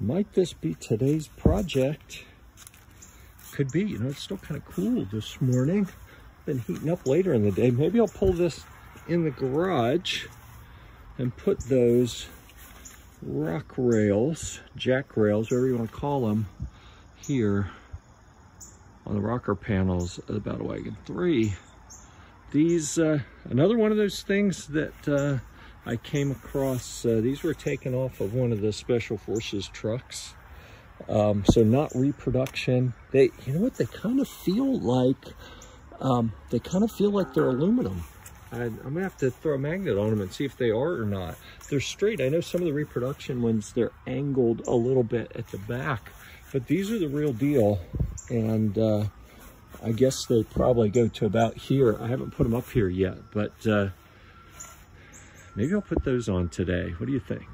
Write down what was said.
Might this be today's project? Could be, you know, it's still kind of cool this morning. Been heating up later in the day. Maybe I'll pull this in the garage and put those rock rails, jack rails, whatever you want to call them, here on the rocker panels of the Battlewagon 3. These, another one of those things that I came across, these were taken off of one of the Special Forces trucks. So not reproduction. They, you know what, they kind of feel like, they're aluminum. I'm gonna have to throw a magnet on them and see if they are or not. They're straight. I know some of the reproduction ones, they're angled a little bit at the back, but these are the real deal. And I guess they probably go to about here. I haven't put them up here yet, but maybe I'll put those on today. What do you think?